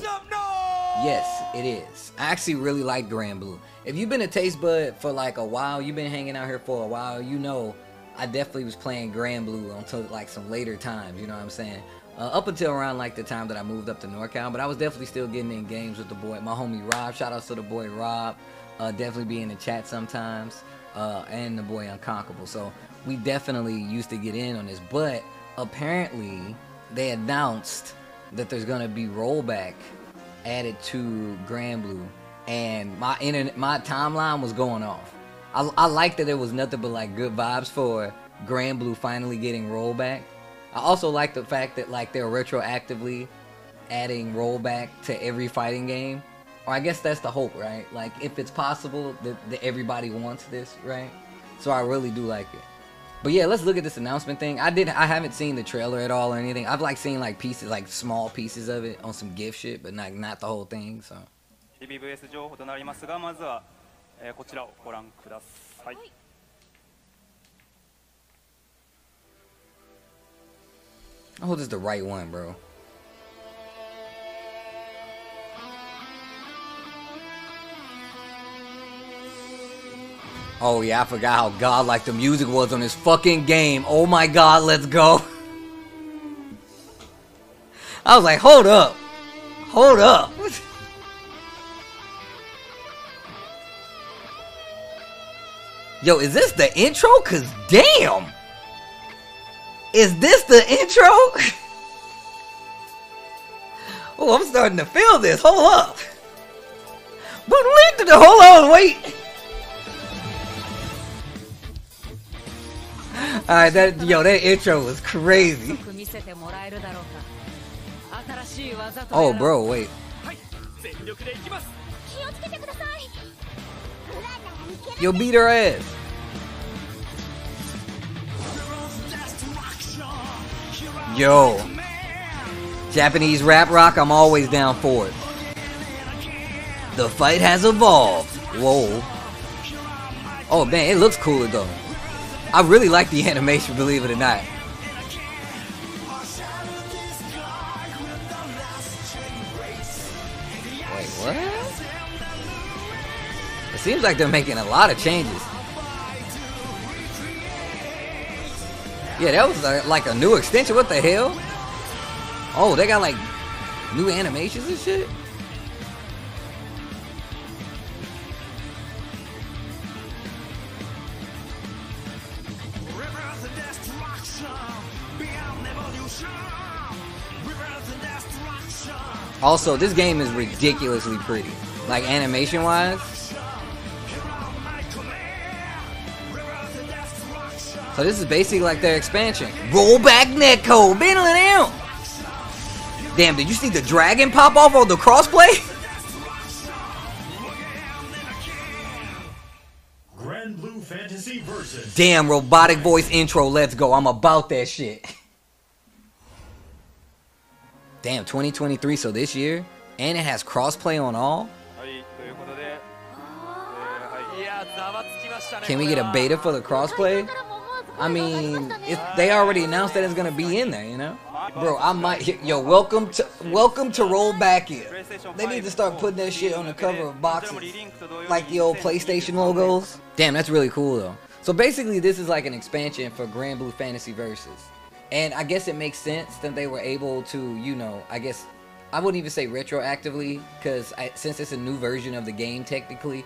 some noise! Yes, it is. I actually really like Granblue. If you've been a taste bud for like a while, you've been hanging out here for a while, you know I definitely was playing Granblue until like some later times, you know what I'm saying? Up until around like the time that I moved up to NorCal, but I was definitely still getting in games with the boy, my homie Rob. Shout out to the boy Rob. Definitely be in the chat sometimes. And the boy Unconquerable. So we definitely used to get in on this, but apparently they announced that there's gonna be rollback added to Granblue, and my internet, my timeline was going off. I liked that there was nothing but like good vibes for Granblue finally getting rollback. I also like the fact that like they're retroactively adding rollback to every fighting game. Or I guess that's the hope, right? Like if it's possible that everybody wants this, right? So I really do like it. But yeah, let's look at this announcement thing. I haven't seen the trailer at all or anything. I've like seen like pieces, like small pieces of it on some GIF shit, but like not the whole thing, so. I hope this is the right one, bro. Oh yeah, I forgot how godlike the music was on this fucking game. Oh my god, let's go. I was like, hold up. Hold up. Yo, is this the intro? Cause damn. Is this the intro? Oh, I'm starting to feel this. Hold up. Hold on, wait. Alright, that intro was crazy. Oh, bro, wait. Yo, beat her ass. Yo. Japanese rap rock, I'm always down for it. The fight has evolved. Whoa. Oh, man, it looks cooler, though. I really like the animation, believe it or not. Wait, what? It seems like they're making a lot of changes. Yeah, that was like a new extension. What the hell? Oh, they got like new animations and shit? Also, this game is ridiculously pretty, like animation-wise. So this is basically like their expansion. Rollback Netcode, middling out. Damn, did you see the dragon pop off on the crossplay? Granblue Fantasy Versus. Damn, robotic voice intro. Let's go. I'm about that shit. Damn, 2023, so this year, and it has crossplay on all. Can we get a beta for the crossplay? I mean, they already announced that it's gonna be in there, you know. Bro, I might. Yo, welcome to Rollback here. They need to start putting that shit on the cover of boxes, like the old PlayStation logos. Damn, that's really cool though. So basically, this is like an expansion for Granblue Fantasy Versus. And I guess it makes sense that they were able to, you know, I guess, I wouldn't even say retroactively, because since it's a new version of the game technically,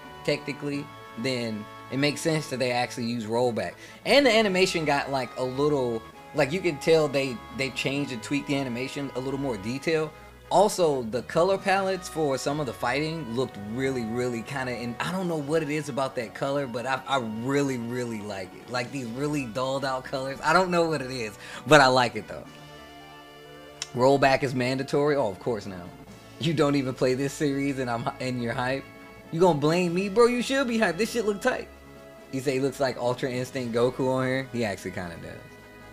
then it makes sense that they actually use rollback. And the animation got like a little, like you can tell they changed and tweaked the animation a little more detail. Also, the color palettes for some of the fighting looked really, really kind of, and I don't know what it is about that color, but I really, really like it. Like these really dulled out colors. I don't know what it is, but I like it though. Rollback is mandatory. Oh, of course now. You don't even play this series and you're hype. You gonna blame me, bro? You should be hype. This shit look tight. You say he looks like Ultra Instinct Goku on here. He actually kind of does.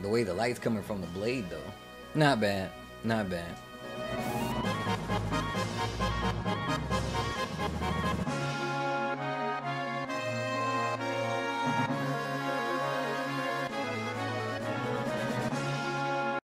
The way the light's coming from the blade though. Not bad. Not bad.